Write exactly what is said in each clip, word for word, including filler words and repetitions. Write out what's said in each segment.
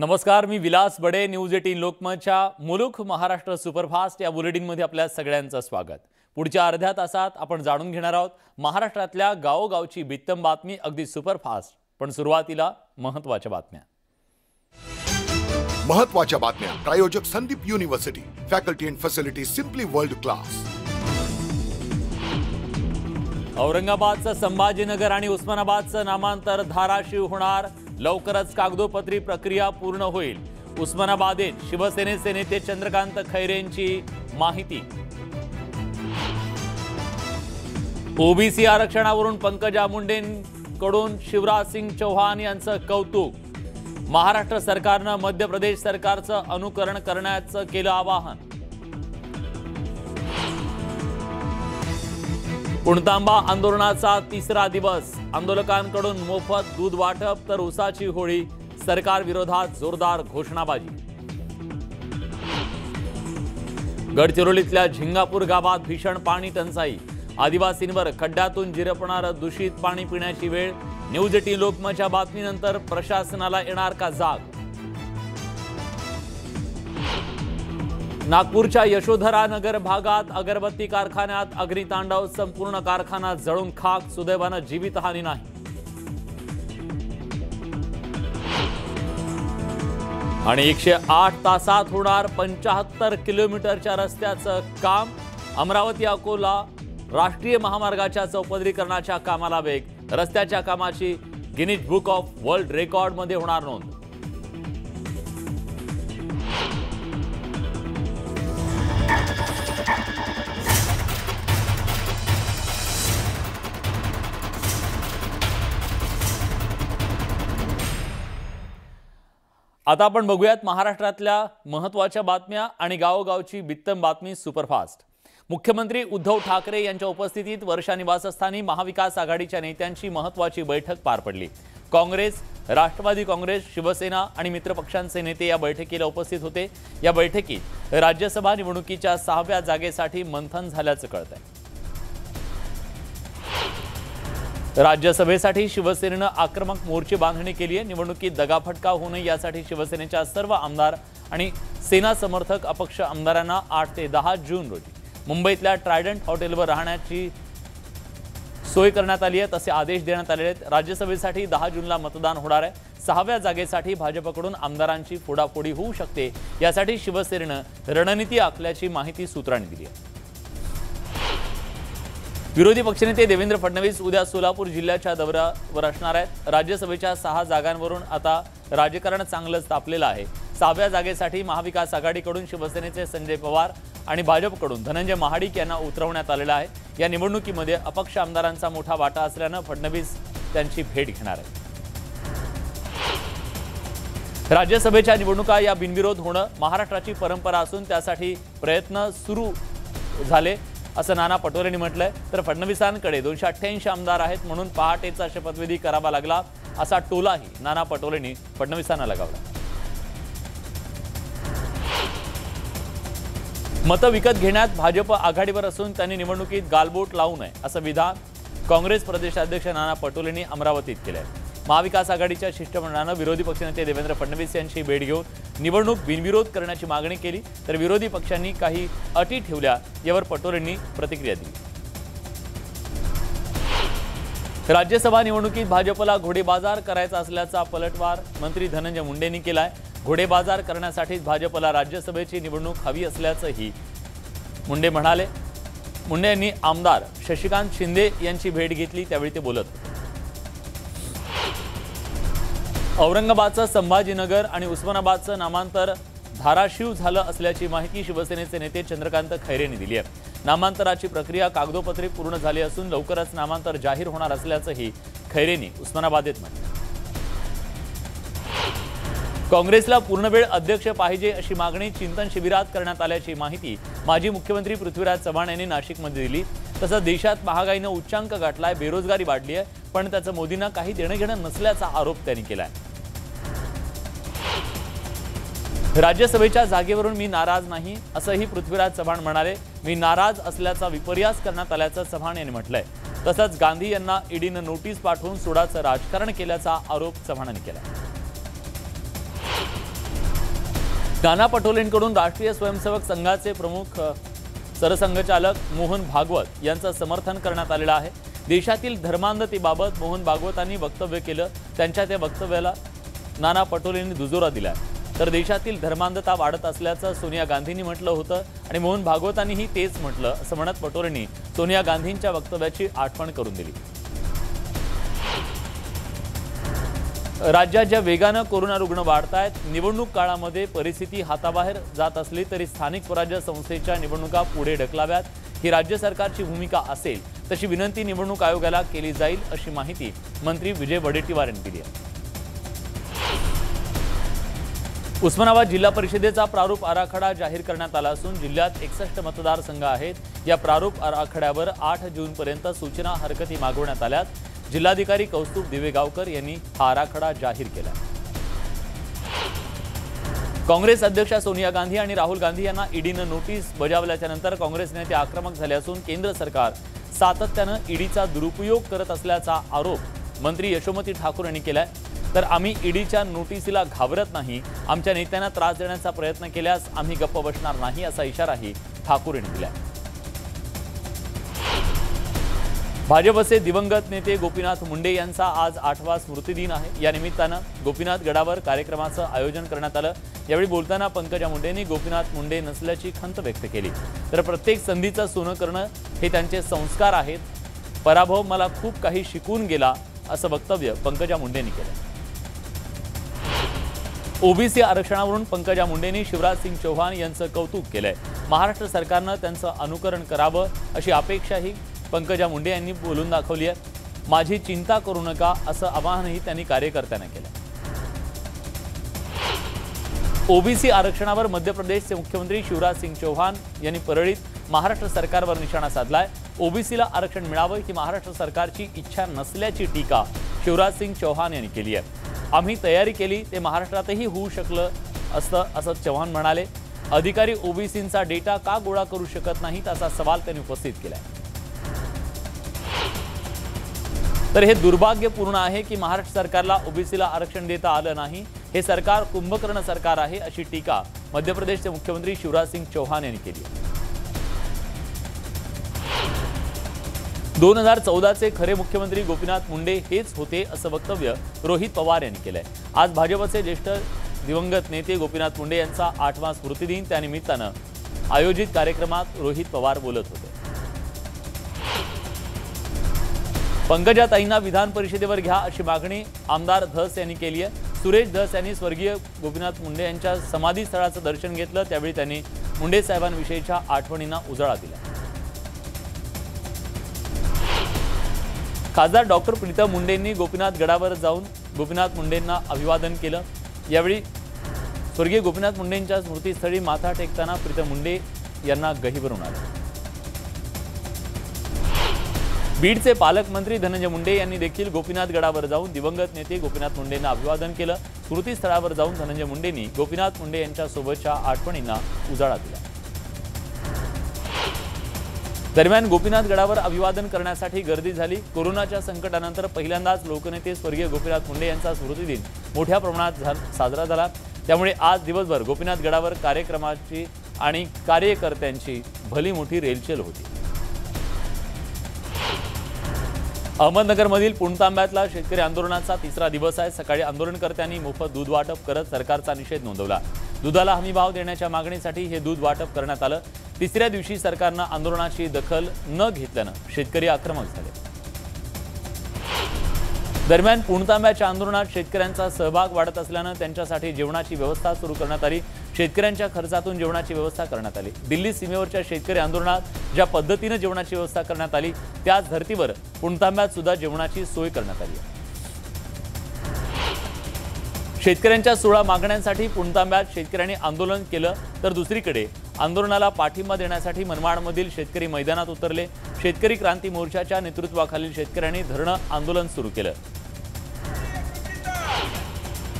नमस्कार, मी Vilas Bade, news eighteen लोकमतच्या मुलुख महाराष्ट्र सुपरफास्ट या बुलेटिनमध्ये आपल्या सगळ्यांचं स्वागत। पुढच्या अर्ध्या तासात आपण जाणून घेणार आहोत महाराष्ट्रातल्या गावोगावची बित्तम बातमी, अगदी सुपरफास्ट। पण सुरुवातीला महत्त्वाच्या बातम्या महत्त्वाच्या बातम्या प्रायोजक Sandip university, faculty and facility simply world class. औरंगाबादचं संभाजीनगर आणि उस्मानाबादचं नामांतर धाराशिव होणार, लवकरच कागदोपत्री प्रक्रिया पूर्ण होईल। उस्मानाबादेत शिवसेनेचे नेते चंद्रकांत खैरेंची माहिती। ओबीसी आरक्षणावरून पंकजा मुंडेंकडून शिवराज सिंग चौहान यांचं कौतुक। महाराष्ट्र सरकारनं मध्य प्रदेश सरकारचं अनुकरण करण्याचं केलं आवाहन। पुणतांबा आंदोलनाचा तिसरा दिवस, आंदोलकांकडून मोफत दूध वाटप तर उसाची होळी, सरकार विरोधात जोरदार घोषणाबाजी। गडचिरोलीतल्या झिंगापूर गावात भीषण पाणी टंचाई, आदिवासींवर खड्ड्यातून जिरपणारं दूषित पाणी पिण्याची वेळ। न्यूज एटीन लोकमतच्या बातमीनंतर प्रशासनाला येणार का जाग। नागपूरच्या यशोधरा नगर भागात अगरबत्ती कारखान्यात अग्नितांडव, संपूर्ण कारखाना जळून खाक, सुदैवानं जीवितहानी नाही। आणि एकशे आठ तासात होणार पंचाहत्तर किलोमीटरच्या रस्त्याचं काम। अमरावती अकोला राष्ट्रीय महामार्गाच्या चौपदरीकरणाच्या कामाला वेग, रस्त्याच्या कामाची गिनीज बुक ऑफ वर्ल्ड रेकॉर्डमध्ये होणार नोंद। आता आपण बघूयात महाराष्ट्रातल्या महत्त्वाच्या बातम्या आणि गावोगावची बित्तम बातमी सुपरफास्ट। मुख्यमंत्री उद्धव ठाकरे यांच्या उपस्थितीत वर्षा निवासस्थानी महाविकास आघाडीच्या नेत्यांची महत्त्वाची बैठक पार पडली। काँग्रेस, राष्ट्रवादी काँग्रेस, शिवसेना आणि मित्रपक्षांचे नेते या बैठकीला उपस्थित होते। या बैठकीत राज्यसभा निवडणुकीच्या सहाव्या जागेसाठी मंथन झाल्याचं कळतंय। राज्यसभेसाठी शिवसेनेनं आक्रमक मोर्चे बांधणी केली आहे। निवडणुकीत दगाफटका होऊ नये यासाठी शिवसेनेच्या सर्व आमदार आणि सेना समर्थक अपक्ष आमदारांना आठ ते दहा जून रोजी मुंबईतल्या ट्रायडंट हॉटेलवर राहण्याची सोय करण्यात आली आहे, तसे आदेश देण्यात आलेले आहेत। राज्यसभेसाठी दहा जूनला मतदान होणार आहे। सहाव्या जागेसाठी भाजपकडून आमदारांची फोडाफोडी होऊ शकते, यासाठी शिवसेनेनं रणनीती आखल्याची माहिती सूत्रांनी दिली आहे। विरोधी पक्षनेते देवेंद्र फडणवीस उद्या सोलापूर जिल्ह्याच्या दौऱ्यावर असणार आहेत। राज्यसभेच्या सहा जागांवरून आता राजकारण चांगलंच तापलेलं आहे। सहाव्या जागेसाठी महाविकास आघाडीकडून शिवसेनेचे संजय पवार आणि भाजपकडून धनंजय महाडिक यांना उतरवण्यात आलेलं आहे। या निवडणुकीमध्ये अपक्ष आमदारांचा मोठा वाटा असल्यानं फडणवीस त्यांची भेट घेणार आहेत। राज्यसभेच्या निवडणुका या बिनविरोध होणं महाराष्ट्राची परंपरा असून त्यासाठी प्रयत्न सुरू झाले असं नाना पटोलेंनी म्हटलंय। तर फडणवीसांकडे दोनशे अठ्ठ्याऐंशी आमदार आहेत म्हणून पहाटेचा शपथविधी करावा लागला असा टोलाही नाना पटोलेंनी फडणवीसांना लगावला। मतं विकत घेण्यात भाजप आघाडीवर असून त्यांनी निवडणुकीत गालबोट लावू नये असं विधान काँग्रेस प्रदेशाध्यक्ष नाना पटोलेंनी अमरावतीत केलंय। महाविकास आघाडीच्या शिष्टमंडळानं विरोधी पक्षनेते देवेंद्र फडणवीस यांची भेट घेऊन निवडणूक बिनविरोध करण्याची मागणी केली, तर विरोधी पक्षांनी काही अटी ठेवल्या, यावर पटोलेंनी प्रतिक्रिया दिली। राज्यसभा निवडणुकीत भाजपला घोडेबाजार करायचा असल्याचा पलटवार मंत्री धनंजय मुंडेंनी केलाय। घोडेबाजार करण्यासाठीच भाजपला राज्यसभेची निवडणूक हवी असल्याचंही मुंडे म्हणाले। मुंडे यांनी आमदार शशिकांत शिंदे यांची भेट घेतली, त्यावेळी ते बोलत होते। औरंगाबादचं संभाजीनगर आणि उस्मानाबादचं नामांतर धाराशिव झालं असल्याची माहिती शिवसेनेचे नेते चंद्रकांत खैरे यांनी दिली आहे। नामांतराची प्रक्रिया कागदोपत्री पूर्ण झाली असून लवकरच नामांतर जाहीर होणार असल्याचंही खैरे यांनी उस्मानाबादेत म्हटलं। काँग्रेसला पूर्णवेळ अध्यक्ष पाहिजे अशी मागणी चिंतन शिबिरात करण्यात आल्याची माहिती माजी मुख्यमंत्री पृथ्वीराज चव्हाण यांनी नाशिकमध्ये दिली। तसं देशात महागाईनं उच्चांक गाठलाय, बेरोजगारी वाढली आहे, पण त्याचं मोदींना काही देणं घेणं नसल्याचा आरोप त्यांनी केलाय। राज्यसभेच्या जागेवरून मी नाराज नाही असंही पृथ्वीराज चव्हाण म्हणाले। मी नाराज असल्याचा विपर्यास करण्यात आल्याचं चव्हाण यांनी म्हटलंय। तसंच गांधी यांना ईडीनं नोटीस पाठवून सोडाचं राजकारण केल्याचा आरोप चव्हाणांनी केलाय। नाना पटोलेंकडून राष्ट्रीय स्वयंसेवक संघाचे प्रमुख सरसंघचालक मोहन भागवत यांचं समर्थन करण्यात आलेलं आहे। देशातील धर्मांधतेबाबत मोहन भागवतांनी वक्तव्य केलं। त्यांच्या त्या वक्तव्याला नाना पटोलेंनी दुजोरा दिला। तर देशातील धर्मांधता वाढत असल्याचं सोनिया गांधींनी म्हटलं होतं आणि मोहन भागवतांनीही तेच म्हटलं असं म्हणत पटोलेंनी सोनिया गांधींच्या वक्तव्याची आठवण करून दिली। राज्यात ज्या वेगाने कोरोना रुग्ण वाढतायत, निवडणूक काळामध्ये परिस्थिती हाताबाहेर जात असली तरी स्थानिक स्वराज्य संस्थेच्या निवडणुका पुढे ढकलाव्यात ही राज्य सरकारची भूमिका असेल तशी विनंती निवडणूक आयोगाला केली जाईल अशी माहिती मंत्री विजय वडेट्टीवार यांनी दिली आहे। उस्मानाबाद जिल्हा परिषदेचा प्रारूप आराखडा जाहीर करण्यात आला असून जिल्ह्यात एकसष्ट मतदारसंघ आहेत। या प्रारूप आराखड्यावर आठ जूनपर्यंत सूचना हरकती मागवण्यात आल्या। जिल्हाधिकारी कौस्तुभ दिवेगावकर यांनी हा आराखडा जाहीर केला। काँग्रेस अध्यक्षा सोनिया गांधी आणि राहुल गांधी यांना ईडीने नोटीस बजावल्यानंतर काँग्रेस नेते आक्रमक झाले असून केंद्र सरकार सातत्याने ईडीचा दुरुपयोग करत असल्याचा आरोप मंत्री यशोमती ठाकूर यांनी केलाय। तर आम्ही ईडीच्या नोटीसला घाबरत नाही, आमच्या नेत्यांना त्रास देण्याचा प्रयत्न केल्यास आम्ही गप्प बसणार नाही असा इशाराही ठाकूर यांनी दिला। भाजपचे दिवंगत नेते गोपीनाथ मुंडे यांचा आज आठवा स्मृतिदिन आहे। या निमित्ताने गोपीनाथ गडावर कार्यक्रमाचं आयोजन करण्यात आलं। यावेळी बोलताना पंकजा मुंडेंनी गोपीनाथ मुंडे नसल्याची खंत व्यक्त केली। तर प्रत्येक संधीचं सोनं करणं हे त्यांचे संस्कार आहेत। पराभव मला खूप काही शिकून गेला असं वक्तव्य पंकजा मुंडेंनी केलं। ओबीसी आरक्षणावरून पंकजा मुंडेंनी शिवराज सिंग चौहान यांचं कौतुक केलंय। महाराष्ट्र सरकारनं त्यांचं अनुकरण करावं अशी अपेक्षाही पंकजा मुंडे यांनी बोलून दाखवली आहे। माझी चिंता करू नका असं आवाहनही त्यांनी कार्यकर्त्यांना केलं। ओबीसी आरक्षणावर मध्य प्रदेशचे मुख्यमंत्री शिवराज सिंग चौहान यांनी परळीत महाराष्ट्र सरकारवर निशाणा साधलाय। ओबीसीला आरक्षण मिळावं ही महाराष्ट्र सरकारची इच्छा नसल्याची टीका शिवराज सिंग चौहान यांनी केली आहे। आम्ही तयारी केली ते महाराष्ट्रातही होऊ शकलं असं असं चव्हाण म्हणाले। अधिकारी ओबीसींचा डेटा का गोळा करू शकत नाहीत असा सवाल त्यांनी उपस्थित केला। तर हे दुर्भाग्यपूर्ण आहे की महाराष्ट्र सरकारला ओबीसीला आरक्षण देता आलं नाही। हे सरकार कुंभकर्ण सरकार आहे अशी टीका मध्य प्रदेशचे मुख्यमंत्री शिवराज सिंग चौहान यांनी केली। दोन हजार चौदाचे खरे मुख्यमंत्री गोपीनाथ मुंडे हेच होते असं वक्तव्य रोहित पवार यांनी केलंय। आज भाजपचे ज्येष्ठ दिवंगत नेते गोपीनाथ मुंडे यांचा आठवा स्मृतिदिन त्यानिमित्तानं आयोजित कार्यक्रमात रोहित पवार बोलत होते। पंकजाताईंना विधान परिषदेवर घ्या अशी मागणी आमदार धस यांनी केली आहे। सुरेश धस यांनी स्वर्गीय गोपीनाथ मुंडे यांच्या समाधीस्थळाचं दर्शन घेतलं। त्यावेळी त्यांनी मुंडे साहेबांविषयीच्या आठवणींना उजाळा दिला। खासदार डॉक्टर प्रीतम मुंडेंनी गोपीनाथ गडावर जाऊन गोपीनाथ मुंडेंना अभिवादन केलं। यावेळी स्वर्गीय गोपीनाथ मुंडेंच्या स्मृतीस्थळी माथा टेकताना प्रीतम मुंडे यांना गहिवरून आलं। बीडचे पालकमंत्री धनंजय मुंडे यांनी देखील गोपीनाथ गडावर जाऊन दिवंगत नेते गोपीनाथ मुंडेंना अभिवादन केलं। स्मृतीस्थळावर जाऊन धनंजय मुंडेंनी गोपीनाथ मुंडे यांच्या सोबतच्या आठवणींना उजाळा दिला। दरम्यान गोपीनाथ गडावर अभिवादन करण्यासाठी गर्दी झाली। कोरोनाच्या संकटानंतर पहिल्यांदाच लोकनेते स्वर्गीय गोपीनाथ मुंडे यांचा स्मृतिदिन मोठ्या प्रमाणात साजरा झाला। त्यामुळे आज दिवसभर गोपीनाथ गडावर कार्यक्रमाची आणि कार्यकर्त्यांची भली मोठी रेलचेल होती। अहमदनगरमधील पुणतांब्यातला शेतकरी आंदोलनाचा तिसरा दिवस आहे। सकाळी आंदोलनकर्त्यांनी मोफत दूध वाटप करत सरकारचा निषेध नोंदवला। दुधाला हमीभाव देण्याच्या मागणीसाठी हे दूध वाटप करण्यात आलं। तिसऱ्या दिवशी सरकारनं आंदोलनाची दखल न घेतल्यानं शेतकरी आक्रमक झाले। दरम्यान पुणतांब्याच्या आंदोलनात शेतकऱ्यांचा सहभाग वाढत असल्यानं त्यांच्यासाठी जेवणाची व्यवस्था सुरू करण्यात आली। शेतकऱ्यांच्या खर्चातून जेवणाची व्यवस्था करण्यात आली। दिल्ली सीमेवरच्या शेतकरी आंदोलनात ज्या पद्धतीनं जेवणाची व्यवस्था करण्यात आली त्याच धर्तीवर पुणतांब्यात सुद्धा जेवणाची सोय करण्यात आली आहे। शेतकऱ्यांच्या सोळा मागण्यांसाठी पुणतांब्यात शेतकऱ्यांनी आंदोलन केलं। तर दुसरीकडे आंदोलनाला पाठिंबा देण्यासाठी मनमाडमधील शेतकरी मैदानात उतरले। शेतकरी क्रांती मोर्चाच्या नेतृत्वाखालील शेतकऱ्यांनी धरणं आंदोलन सुरू केलं।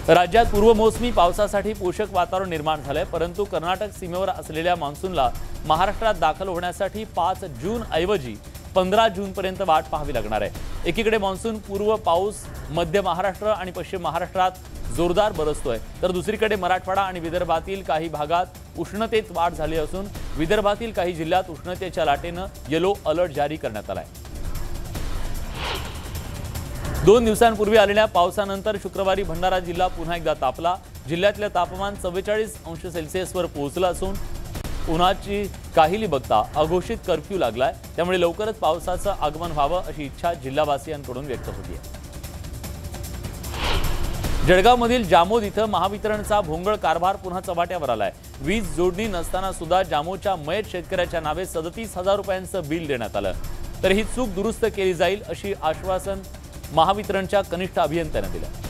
राज्यात पूर्वमोसमी पावसासाठी पोषक वातावरण निर्माण झालंय, परंतु कर्नाटक सीमेवर असलेल्या मान्सूनला महाराष्ट्रात दाखल होण्यासाठी पाच जून ऐवजी पंधरा जूनपर्यंत वाट पाहावी लागणार आहे। एकीकडे मान्सून पूर्व पाऊस मध्य महाराष्ट्र आणि पश्चिम महाराष्ट्रात जोरदार बरसतोय, तर दुसरीकडे मराठवाडा आणि विदर्भातील काही भागात उष्णतेत वाढ झाली असून विदर्भातील काही जिल्ह्यात उष्णतेच्या लाटेने येलो अलर्ट जारी करण्यात आला आहे। दोन दिवसांपूर्वी आलेल्या पावसानंतर शुक्रवारी भंडारा जिल्हा पुन्हा एकदा तापला। जिल्ह्यातले तापमान चव्वेचाळीस अंश सेल्सिअसवर पोहोचलं असून उन्हाची काहिली बघता अघोषित कर्फ्यू लागलाय, त्यामुळे लवकरच पावसाचं आगमन व्हावं अशी इच्छा जिल्हावासियांकडून व्यक्त होती आहे। जळगावमधील जामोद इथं महावितरणचा भोंगळ कारभार पुन्हा चव्हाट्यावर आलाय। वीज जोडणी नसताना सुद्धा जामोदच्या मयत शेतकऱ्याच्या नावे सदतीस हजार रुपयांचं बिल देण्यात आलं, तर ही चूक दुरुस्त केली जाईल अशी आश्वासन महावितरणच्या कनिष्ठ अभियंत्याने दिलं।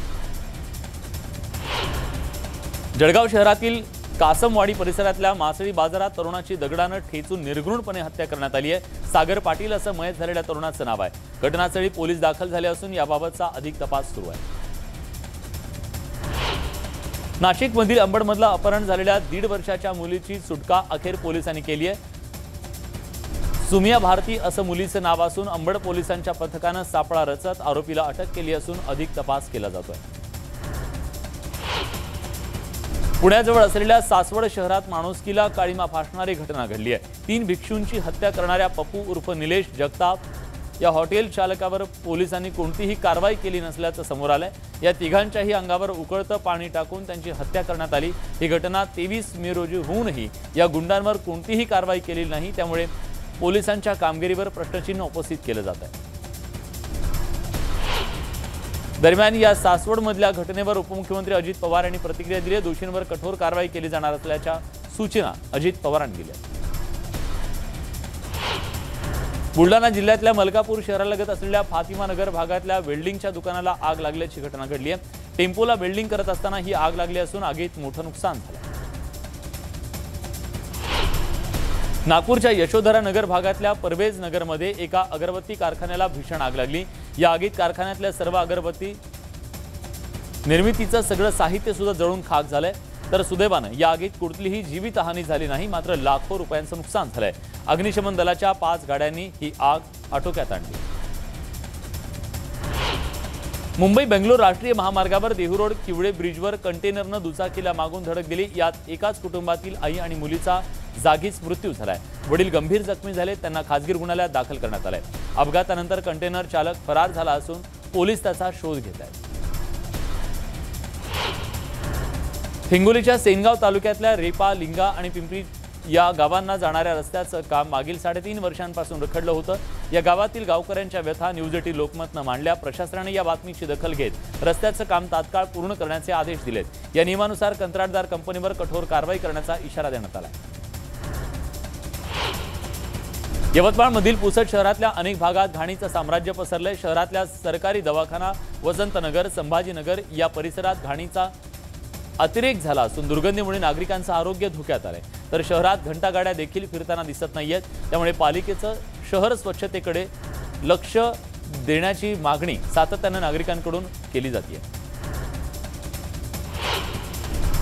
जळगाव शहरातील कासमवाडी परिसरातल्या मासळी बाजारात तरुणाची दगडाने ठेचून निर्घृणपणे हत्या करण्यात आली आहे। सागर पाटील असं मयत झालेल्या तरुणाचं नाव आहे। घटनास्थळी पोलीस दाखल झाले असून याबाबतचा अधिक तपास सुरू आहे। नाशिकमधील अंबडमधला अपहरण झालेल्या दीड वर्षाच्या मुलीची सुटका अखेर पोलिसांनी केली आहे। सुमिया भारती असं मुलीचं नाव असून अंबड पोलिसांच्या पथकानं सापळा रचत आरोपीला अटक केली असून अधिक तपास केला जातोय। पुण्याजवळ असलेल्या सासवड शहरात माणुसकीला काळीमा फासणारी घटना घडली आहे। तीन भिक्षूंची हत्या करणाऱ्या पप्पू उर्फ निलेश जगताप या हॉटेल चालकावर पोलिसांनी कोणतीही कारवाई केली नसल्याचं समोर आलंय। या तिघांच्याही अंगावर उकळतं पाणी टाकून त्यांची हत्या करण्यात आली। ही घटना तेवीस मे रोजी होऊनही या गुंडांवर कोणतीही कारवाई केली नाही, त्यामुळे पोलिसांच्या कामगिरीवर प्रश्नचिन्ह उपस्थित केलं जात आहे। दरम्यान या सासवडमधल्या घटनेवर उपमुख्यमंत्री अजित पवार यांनी प्रतिक्रिया दिली। दोषींवर कठोर कारवाई केली जाणार असल्याच्या सूचना अजित पवारांनी दिल्या। बुलढाणा जिल्ह्यातल्या मलकापूर शहरालगत असलेल्या फातिमानगर भागातल्या वेल्डिंगच्या दुकानाला आग लागल्याची घटना घडली आहे। टेम्पोला वेल्डिंग करत असताना ही आग लागली असून आगीत मोठं नुकसान झालं। नागपूरच्या यशोधरा नगर भागातल्या परवेज नगरमध्ये एका अगरबत्ती कारखान्याला भीषण आग लागली। या आगीत कारखान्यातल्या सर्व अगरबत्ती निर्मितीचं सगळं साहित्य सुद्धा जळून खाक झालंय, तर सुदैवानं या आगीत कुठलीही जीवितहानी झाली नाही, मात्र लाखो रुपयांचं नुकसान झालंय। अग्निशमन दलाच्या पाच गाड्यांनी ही आग आटोक्यात आणली। मुंबई बेंगलोर राष्ट्रीय महामार्गावर देहूरोड किवळे ब्रिजवर कंटेनरनं दुचाकीला मागून धडक दिली। यात एकाच कुटुंबातील आई आणि मुलीचा जागीच मृत्यू झालाय। वडील गंभीर जखमी झाले, त्यांना खासगी रुग्णालयात दाखल करण्यात आलंय। अपघातानंतर कंटेनर चालक फरार झाला असून पोलीस त्याचा शोध घेत आहेत। हिंगोलीच्या सेनगाव तालुक्यातल्या रेपा, लिंगा आणि पिंपरी या गावांना जाणाऱ्या रस्त्याचं काम मागील साडेतीन वर्षांपासून रखडलं होतं। या गावातील गावकऱ्यांच्या व्यथा न्यूज एटीन लोकमतनं मांडल्या। प्रशासनाने या बातमीची दखल घेत रस्त्याचं काम तात्काळ पूर्ण करण्याचे आदेश दिलेत। या नियमानुसार कंत्राटदार कंपनीवर कठोर कारवाई करण्याचा इशारा देण्यात आला आहे। यवतमाळमधील पुसद शहरातल्या अनेक भागात घाणीचं साम्राज्य पसरलंय। शहरातल्या सरकारी दवाखाना, वसंतनगर, संभाजीनगर या परिसरात घाणीचा अतिरेक झाला असून दुर्गंधीमुळे नागरिकांचं आरोग्य धोक्यात आलंय, तर शहरात घंटागाड्या देखील फिरताना दिसत नाहीयेत, त्यामुळे पालिकेचं शहर स्वच्छतेकडे लक्ष देण्याची मागणी सातत्यानं नागरिकांकडून केली जाते।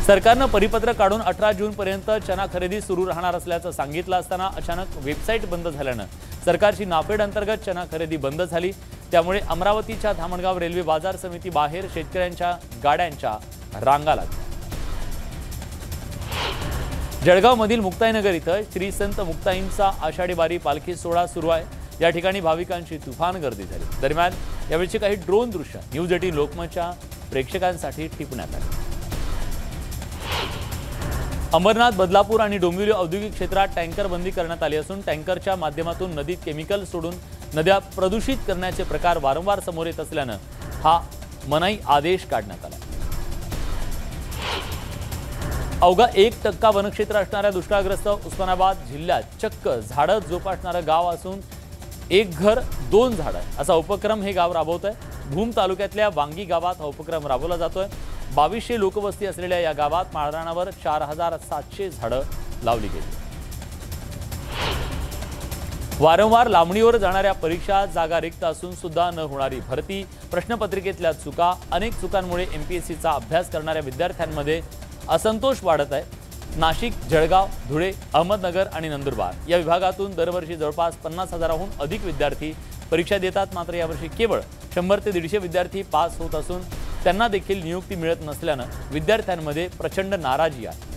सरकारनं परिपत्रक काढून अठरा जूनपर्यंत चना खरेदी सुरू राहणार असल्याचं सांगितलं असताना अचानक वेबसाईट बंद झाल्यानं सरकारची नाफेड अंतर्गत चना खरेदी बंद झाली। त्यामुळे अमरावतीच्या धामणगाव रेल्वे बाजार समिती बाहेर शेतकऱ्यांच्या गाड्यांच्या रांगा लागल्या। जळगावमधील मुक्ताईनगर इथं श्री संत मुक्ताईंचा आषाढी वारी पालखी सोहळा सुरू आहे। या ठिकाणी भाविकांची तुफान गर्दी झाली। दरम्यान यावेळची काही ड्रोन दृश्य न्यूज एटीन लोकमतच्या प्रेक्षकांसाठी टिपण्यात आली। अंबरनाथ, बदलापूर आणि डोंबिवली औद्योगिक क्षेत्रात टँकर बंदी करण्यात आली असून टँकरच्या माध्यमातून नदीत केमिकल सोडून नद्या प्रदूषित करण्याचे प्रकार वारंवार समोर येत असल्यानं हा मनाई आदेश काढण्यात आला। अवघा एक टक्का वनक्षेत्र असणाऱ्या दुष्काळग्रस्त उस्मानाबाद जिल्ह्यात चक्क झाडं जोपासणारं गाव असून एक घर दोन झाडं असा उपक्रम हे गाव राबवत आहे। भूम तालुक्यातल्या वांगी गावात हा उपक्रम राबवला जातोय। बावीसशे लोकवस्ती असलेल्या या गावात माळरानावर चार हजार सातशे झाडं लावली गेली। वारंवार लांबणीवर जाणाऱ्या परीक्षा, जागा रिक्त असून सुद्धा न होणारी भरती, प्रश्नपत्रिकेतल्या चुका, अनेक चुकांमुळे एमपीएससीचा अभ्यास करणाऱ्या विद्यार्थ्यांमध्ये असंतोष वाढत आहे। नाशिक, जळगाव, धुळे, अहमदनगर आणि नंदुरबार या विभागातून दरवर्षी जवळपास पन्नास हजाराहून अधिक विद्यार्थी परीक्षा देतात। मात्र यावर्षी केवळ शंभर ते दीडशे विद्यार्थी पास होत असून त्यांना देखील नियुक्ती मिळत नसल्याने विद्यार्थ्यांमध्ये प्रचंड नाराजी आहे।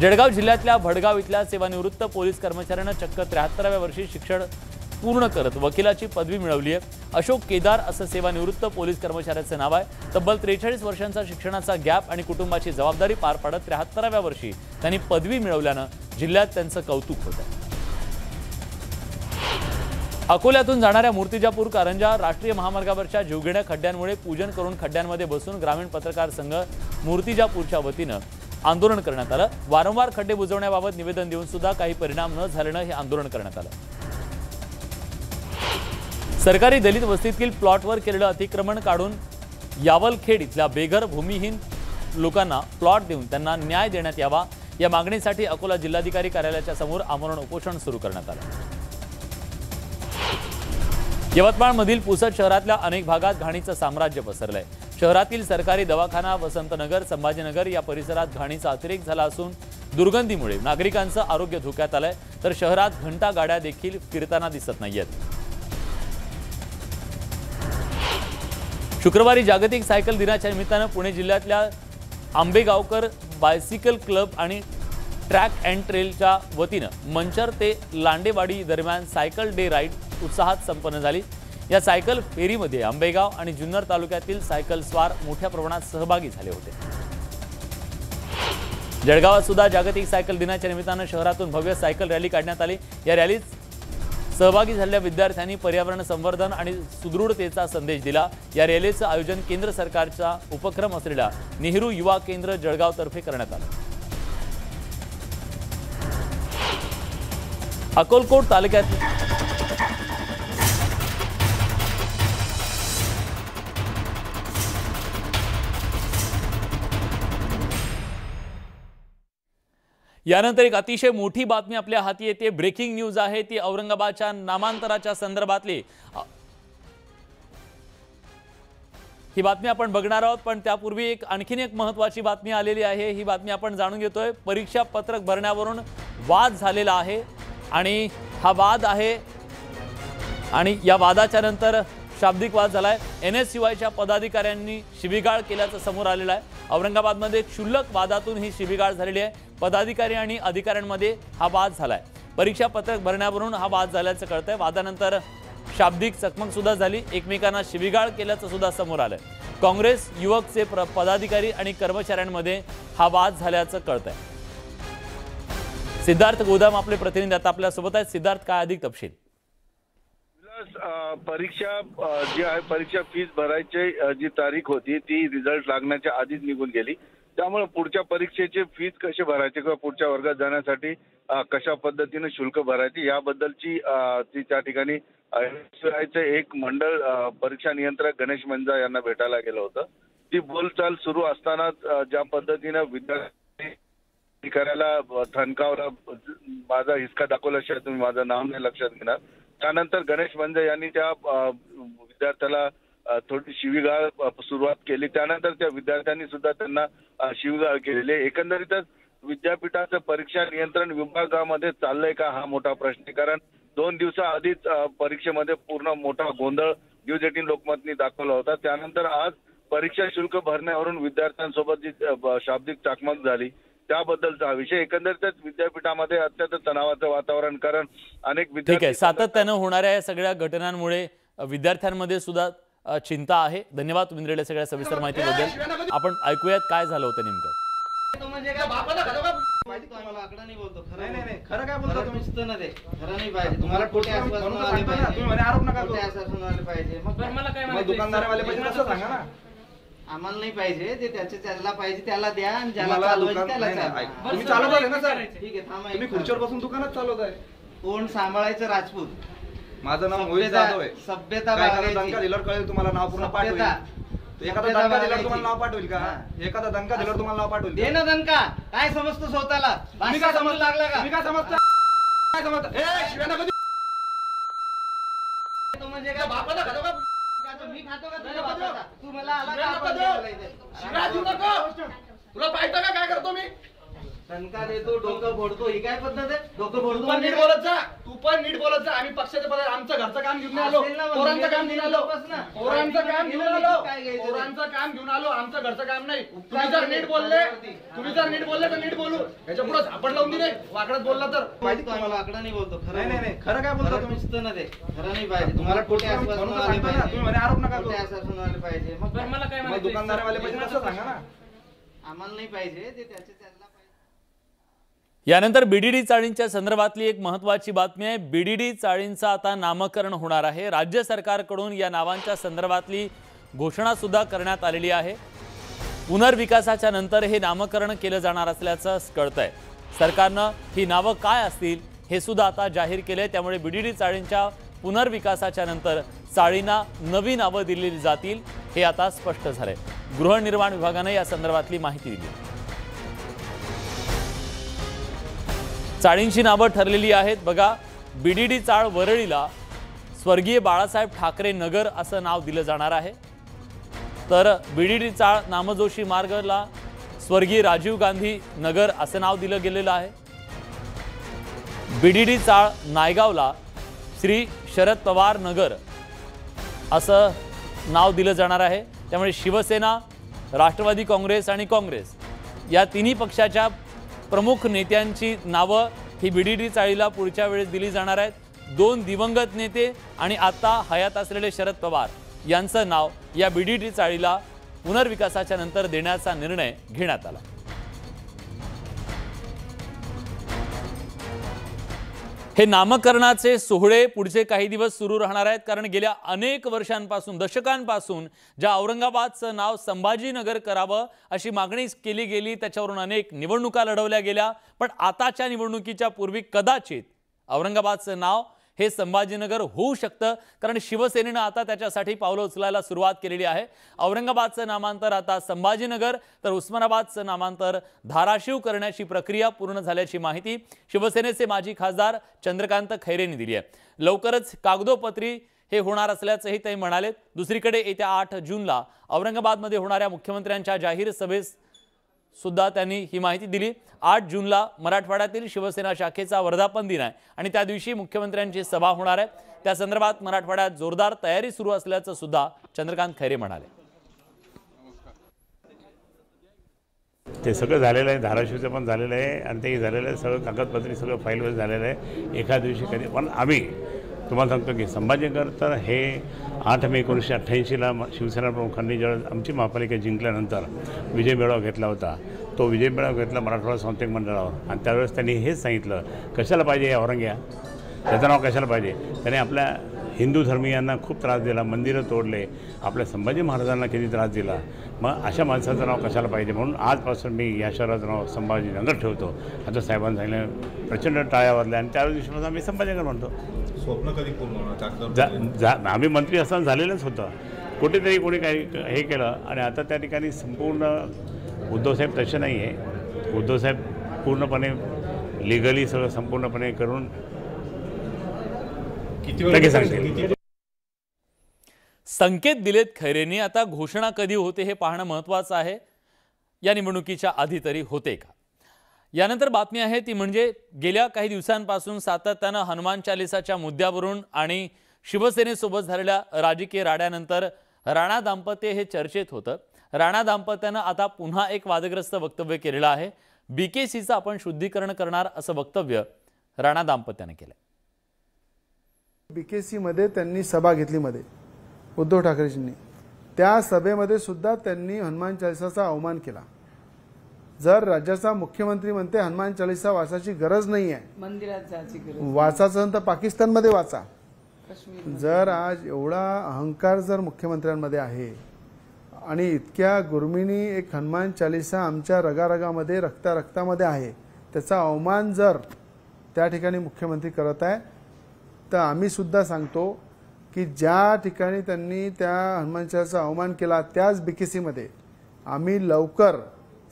जळगाव जिल्ह्यातल्या भडगाव इथल्या सेवानिवृत्त पोलीस कर्मचाऱ्यांना चक्क त्र्याहत्तराव्या वर्षी शिक्षण पूर्ण करत वकिलाची पदवी मिळवली आहे। अशोक केदार असं सेवानिवृत्त पोलीस कर्मचाऱ्याचं नाव आहे। तब्बल त्रेचाळीस वर्षांचा शिक्षणाचा गॅप आणि कुटुंबाची जबाबदारी पार पाडत त्र्याहत्तराव्या वर्षी त्यांनी पदवी मिळवल्यानं जिल्ह्यात त्यांचं कौतुक होतं। अकोल्यातून जाणाऱ्या मूर्तिजापूर कारंजा राष्ट्रीय महामार्गावरच्या जीवघेण्या खड्ड्यांमुळे पूजन करून खड्ड्यांमध्ये बसून ग्रामीण पत्रकार संघ मूर्तिजापूरच्या वतीनं आंदोलन करण्यात आलं। वारंवार खड्डे बुजवण्याबाबत निवेदन देऊन सुद्धा काही परिणाम न झाल्याने हे आंदोलन करण्यात आलं। सरकारी दलित वस्तीतील प्लॉटवर केलेलं अतिक्रमण काढून यावलखेड इथल्या बेघर भूमिहीन लोकांना प्लॉट देऊन त्यांना न्याय देण्यात यावा या मागणीसाठी अकोला जिल्हाधिकारी कार्यालयाच्या समोर आमरण उपोषण सुरू करण्यात आलं। यवतमाळमधील पुसद शहरातल्या अनेक भागात घाणीचं साम्राज्य पसरलंय। शहरातील सरकारी दवाखाना, वसंतनगर, संभाजीनगर या परिसरात घाणीचा अतिरेक झाला असून दुर्गंधीमुळे नागरिकांचं आरोग्य धोक्यात आलंय। तर शहरात घंटा गाड्या देखील फिरताना दिसत नाहीयेत। शुक्रवारी जागतिक सायकल दिनाच्या निमित्तानं पुणे जिल्ह्यातल्या आंबेगावकर बायसिकल क्लब आणि ट्रॅक अँड ट्रेलच्या वतीनं मंचर ते लांडेवाडी दरम्यान सायकल डे राईड उत्साहात संपन्न झाली। या सायकल फेरीमध्ये आंबेगाव आणि जुन्नर तालुक्यातील सायकल स्वार मोठ्या प्रमाणात सहभागी झाले होते। जळगावात सुद्धा जागतिक सायकल दिनाच्या निमित्तानं शहरातून भव्य सायकल रॅली काढण्यात आली। या रॅलीत सहभागी झालेल्या विद्यार्थ्यांनी पर्यावरण संवर्धन आणि सुदृढतेचा संदेश दिला। या रॅलीचं आयोजन केंद्र सरकारचा उपक्रम असलेला नेहरू युवा केंद्र जळगाव तर्फे करण्यात आलं। अकोलकोट तालुक्यात यानंतर एक अतिशय मोठी बातमी आपल्या हाती येते। ब्रेकिंग न्यूज आहे ती औरंगाबादच्या नामांतराच्या संदर्भातली ही बातमी आपण बघणार आहोत। पण त्यापूर्वी एक आणखीन एक महत्त्वाची बातमी आलेली आहे, ही बातमी आपण जाणून घेतोय। परीक्षा पत्रक भरण्यावरून वाद झालेला आहे आणि हा वाद आहे आणि या वादाच्या नंतर शाब्दिक वाद झालाय। एन एस यू आयच्या पदाधिकाऱ्यांनी शिबिगाळ केल्याचं समोर आलेलं आहे। औरंगाबादमध्ये क्षुल्लक वादातून ही शिबिगाळ झालेली आहे। पदाधिकारी आणि अधिकाऱ्यांमध्ये हा वाद झालाय। परीक्षा पत्रक भरण्यावरून हा वाद झाल्याचं कळतंय। वादानंतर शाब्दिक चकमक सुद्धा झाली, एकमेकांना शिबिगाळ केल्याचं सुद्धा समोर आलंय। काँग्रेस युवकचे पदाधिकारी आणि कर्मचाऱ्यांमध्ये हा वाद झाल्याचं कळतंय। सिद्धार्थ गोदाम आपले प्रतिनिधी आता आपल्यासोबत आहेत। सिद्धार्थ, काय अधिक तपशील? परीक्षा जी आहे परीक्षा फीस भरायची जी तारीख होती ती रिझल्ट लागण्याच्या आधीच निघून गेली, त्यामुळे पुढच्या परीक्षेचे फीस कसे भरायचे किंवा पुढच्या वर्गात जाण्यासाठी कशा पद्धतीने शुल्क भरायचे याबद्दलची ती त्या ठिकाणी एक मंडळ परीक्षा नियंत्रक गणेश मंजा यांना भेटायला गेलं होतं। ती बोलचाल सुरू असताना ज्या पद्धतीनं विद्यार्थी अधिकाऱ्याला ठणकावला, माझा हिसका दाखवल्याशिवाय तुम्ही माझं नाव नाही लक्षात घेणार, त्यानंतर गणेश मंजे यांनी त्या विद्यार्थ्याला थोडी शिवीगाळ सुरुवात केली, त्यानंतर त्या विद्यार्थ्यांनी सुद्धा त्यांना शिवीगाळ केलेली आहे। एकंदरीतच विद्यापीठाचं परीक्षा नियंत्रण विभागामध्ये चाललंय का हा मोठा प्रश्न आहे, कारण दोन दिवसाआधीच परीक्षेमध्ये पूर्ण मोठा गोंधळ न्यूज एटीन लोकमतनी दाखवला होता। त्यानंतर आज परीक्षा शुल्क भरण्यावरून विद्यार्थ्यांसोबत जी शाब्दिक चकमक झाली त्याबद्दलचा विषय। एकंदरीतच विद्यापीठामध्ये अत्यंत तणावाचं वातावरण, कारण अनेक विद्यार्थी सातत्यानं होणाऱ्या या सगळ्या घटनांमुळे विद्यार्थ्यांमध्ये सुद्धा चिंता आहे। धन्यवाद तुम्ही दिलेल्या सगळ्या सविस्तर माहितीबद्दल। आपण ऐकूयात काय झालं होतं नेमकं। आम्हाला नाही पाहिजे, ते त्याचे त्याला पाहिजे त्याला द्या आणि ज्याला चालवायचं त्याला द्या। तुम्ही चालवत आहे ना सर? ठीक आहे, थांबा, तुम्ही खुर्चीवर बसून दुकानात चालवत आहे। कोण सांभाळायचं राजपूत? माझं नाव मोहित जाधव आहे। सभ्यता दंगा दिल्यावर कळेल तुम्हाला, नाव पूर्ण पाठवेल। एखादा दंका दिल्यावर तुम्हाला नाव पाठवेल का? एखादा दंका दिल्यावर तुम्हाला नाव पाठवेल? दे ना दंका, काय समजतो स्वतःला? तुम्ही काय समज लागला का? तुम्ही काय समजता? काय समजता? ए शिवाना कधी तो म्हणजे काय बापाला खातो का? मी खातो का तुझ्या बापाला? तू मला आला का? शिवाजी नको तुला पाहिजे का काय करतो मी? तनका देतो, डोकं फोडतो, ही काय पद्धत आहे? डोकं फोडतो पण नीट बोलत जा, तू पण नीट बोलत जा। आम्ही पक्षाचे पद आमचं घरचं काम घेऊन आलो, पोरांचं काम घेऊन आलो, पोरांचं काम घेऊन आलो, पोरांचं काम घेऊन आलो, आमचं घरचं काम नाही। तुम्ही जर नीट बोलले, तुम्ही जर नीट बोलले तर नीट बोलू, याच्या पुढे झापड लावून दिले वाकडत बोलला तर। माहिती तुम्हाला वाकडा नाही बोलतो, खरं नाही नाही खरं काय बोलतो तुम्ही? सत्य नाही, खरं नाही पाहिजे तुम्हाला, खोटे आश्वासन आले पाहिजे, तुम्ही मला आरोप नका करू, आश्वासन आले पाहिजे। मग मला काय म्हणायचं, दुकानदारवाले पाहिजे असं सांगा ना, आम्हाला नाही पाहिजे ते त्याचे त्यांना। यानंतर बीडीडी चाळींच्या संदर्भातली एक महत्त्वाची बातमी आहे। बीडीडी चाळींचं आता नामकरण होणार आहे। राज्य सरकारकडून या नावांच्या संदर्भातली घोषणा सुद्धा करण्यात आलेली आहे। पुनर्विकासाच्या नंतर हे नामकरण केलं जाणार असल्याचं कळतंय। सरकारनं ही नावं काय असतील हे सुद्धा आता जाहीर केलंय, त्यामुळे बीडीडी चाळींच्या पुनर्विकासाच्या नंतर चाळींना नवी नावं दिली जातील हे आता स्पष्ट झालंय। गृहनिर्माण विभागाने या संदर्भातली माहिती दिली। चाळींची नावं ठरलेली आहेत। बघा, बीडीडी चाळ वरळीला स्वर्गीय बाळासाहेब ठाकरे नगर असं नाव दिलं जाणार आहे, तर बीडीडी चाळ नामजोशी मार्गला स्वर्गीय राजीव गांधी नगर असं नाव दिलं गेलेलं आहे। बीडीडी चाळ नायगावला श्री शरद पवार नगर असं नाव दिलं जाणार आहे। त्यामुळे शिवसेना, राष्ट्रवादी काँग्रेस आणि काँग्रेस या तिन्ही पक्षाच्या प्रमुख नेत्यांची नावं ही बीडीडी चाळीला पुढच्या वेळेस दिली जाणार आहेत। दोन दिवंगत नेते आणि आता हयात असलेले शरद पवार यांचं नाव या बीडीडी चाळीला पुनर्विकासाच्या नंतर देण्याचा निर्णय घेण्यात आला। हे नामकरणाचे सोहळे पुढचे काही दिवस सुरू राहणार आहेत, कारण गेल्या अनेक वर्षांपासून, दशकांपासून ज्या औरंगाबादचं नाव संभाजीनगर करावं अशी मागणी केली गेली, त्याच्यावरून अनेक निवडणुका लढवल्या गेल्या, पण आताच्या निवडणुकीच्या पूर्वी कदाचित औरंगाबादचं नाव हे संभाजीनगर होऊ शकतं, कारण शिवसेनेनं आता त्याच्यासाठी पावलं उचलायला सुरुवात केलेली आहे। औरंगाबादचं नामांतर आता संभाजीनगर तर उस्मानाबादचं नामांतर धाराशिव करण्याची प्रक्रिया पूर्ण झाल्याची माहिती शिवसेनेचे माजी खासदार चंद्रकांत खैरे यांनी दिली आहे। लवकरच कागदोपत्री हे होणार असल्याचंही ते म्हणाले। दुसरीकडे येत्या आठ जूनला औरंगाबादमध्ये होणाऱ्या मुख्यमंत्र्यांच्या जाहीर सभेस सुद्धा त्यांनी ही माहिती दिली। आठ जूनला मराठवाड्यातील शिवसेना शाखेचा वर्धापन दिन आहे आणि त्या दिवशी मुख्यमंत्र्यांची सभा होणार आहे। त्या संदर्भात मराठवाड्यात जोरदार तयारी सुरू असल्याचं सुद्धा चंद्रकांत खैरे म्हणाले। ते सगळं झालेलं आहे, धाराशिवचं पण झालेलं आहे आणि तेही झालेलं आहे, सगळं कागदपत्री सगळं फाईलवर झालेलं आहे। एका दिवशी कधी पण आम्ही तुम्हाला सांगतो की संभाजीनगर तर हे आठ मे एकोणीसशे अठ्ठ्याऐंशीला शिवसेना प्रमुखांनी ज्यावेळेस आमची महापालिका जिंकल्यानंतर विजय मेळावा घेतला होता, तो विजय मेळावा घेतला मराठवाडा सांस्कृतिक मंडळावर आणि त्यावेळेस त्यांनी हेच सांगितलं, कशाला पाहिजे हे औरंग्या, त्याचं नाव कशाला पाहिजे? त्याने आपल्या हिंदू धर्मीयांना खूप त्रास दिला, मंदिरं तोडले, आपल्या संभाजी महाराजांना किती त्रास दिला, मग अशा माणसाचं नाव कशाला पाहिजे? म्हणून आजपासून मी या शहराचं नाव संभाजीनगर ठेवतो आता साहेबांनी सांगितलं, प्रचंड टाळ्या वाजल्या आणि त्यावेळेस दिवशी आम्ही संभाजीनगर म्हणतो। स्वप्न कधी पूर्ण, आम्ही मंत्री असताना झालेलंच होतं, कुठेतरी कोणी काही हे केलं आणि आता त्या ठिकाणी संपूर्ण उद्धवसाहेब तसे नाही आहे। उद्धवसाहेब पूर्णपणे लिगली सगळं संपूर्णपणे करून संकेत दिलेत खैरेंनी। आता घोषणा कधी होते हे पाहणं महत्त्वाचं आहे, या निवडणुकीच्या आधी तरी होते का? यानंतर बातमी आहे ती म्हणजे गेल्या काही दिवसांपासून सातत्यानं हनुमान चालिसाच्या मुद्द्यावरून आणि शिवसेनेसोबत झालेल्या राजकीय राड्यानंतर राणा दाम्पत्य हे चर्चेत होतं। राणा दाम्पत्यानं आता पुन्हा एक वादग्रस्त वक्तव्य केलेलं आहे। बीकेसीचं आपण शुद्धीकरण करणार असं वक्तव्य राणा दाम्पत्यानं केलं। बीकेसी मध्ये त्यांनी सभा घेतली मध्ये उद्धव ठाकरेजींनी, त्या सभेमध्ये सुद्धा त्यांनी हनुमान चालिसाचा अवमान केला। जर राज्याचा मुख्यमंत्री म्हणते हनुमान चालिसा वाचाची गरज नाही आहे, मंदिरात जायची गरज, वाचाचं तर पाकिस्तानमध्ये वाचा। जर आज एवढा अहंकार जर मुख्यमंत्र्यांमध्ये आहे आणि इतक्या गुरमीनी एक हनुमान चालिसा आमच्या रगारगामध्ये रक्ता रक्तामध्ये आहे, त्याचा अवमान जर त्या ठिकाणी मुख्यमंत्री करत आहे, तर आम्ही सुद्धा सांगतो की ज्या ठिकाणी त्यांनी त्या हनुमान चालिसाचा अवमान केला त्याच बीकेसीमध्ये आम्ही लवकर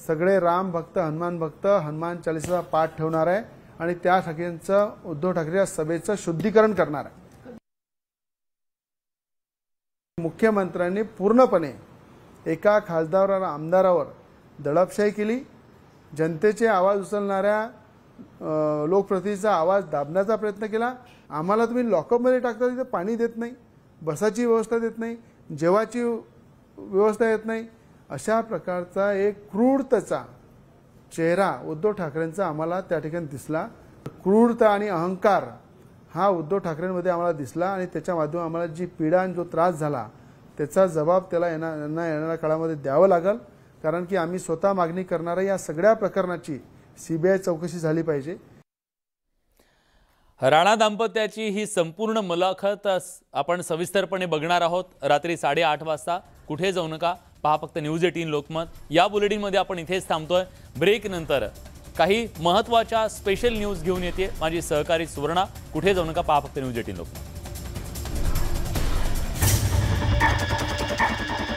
सगळे राम भक्त हनुमान भक्त हनुमान चालिसाचा पाठ ठेवणार आहे आणि त्या ठाकरेंचं उद्धव ठाकरे या सभेचं शुद्धीकरण करणार आहे। मुख्यमंत्र्यांनी पूर्णपणे एका खासदारावर आमदारावर दडपशाही केली, जनतेचे आवाज उचलणाऱ्या लोकप्रतिनिधीचा आवाज दाबण्याचा प्रयत्न केला। आम्हाला तुम्ही लॉकअपमध्ये टाकता, तिथे पाणी देत नाही, बसाची व्यवस्था देत नाही, जेवाची व्यवस्था देत नाही। अशा प्रकारचा एक क्रूरतेचा चेहरा उद्धव ठाकरेंचा आम्हाला त्या ठिकाणी दिसला। क्रूरता आणि अहंकार हा उद्धव ठाकरेंमध्ये आम्हाला दिसला आणि त्याच्या माध्यमातून आम्हाला जी पीडा आणि जो त्रास झाला त्याचा जबाब त्याला यांना येणाऱ्या काळामध्ये द्यावा लागेल, कारण की आम्ही स्वतः मागणी करणाऱ्या या सगळ्या प्रकरणाची सीबीआय चौकशी झाली पाहिजे। राणा दाम्पत्याची ही संपूर्ण मुलाखत आपण सविस्तरपणे बघणार आहोत रात्री साडेआठ वाजता। कुठे जाऊ नका, पहा फक्त न्यूज एटीन लोकमत। या बुलेटिनमध्ये आपण इथेच थांबतोय। ब्रेक नंतर काही महत्त्वाच्या स्पेशल न्यूज घेऊन येते माझी सहकारी सुवर्णा। कुठे जाऊ नका, पहा फक्त न्यूज एटीन लोकमत।